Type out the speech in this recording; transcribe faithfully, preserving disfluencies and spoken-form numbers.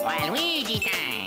Waluigi time!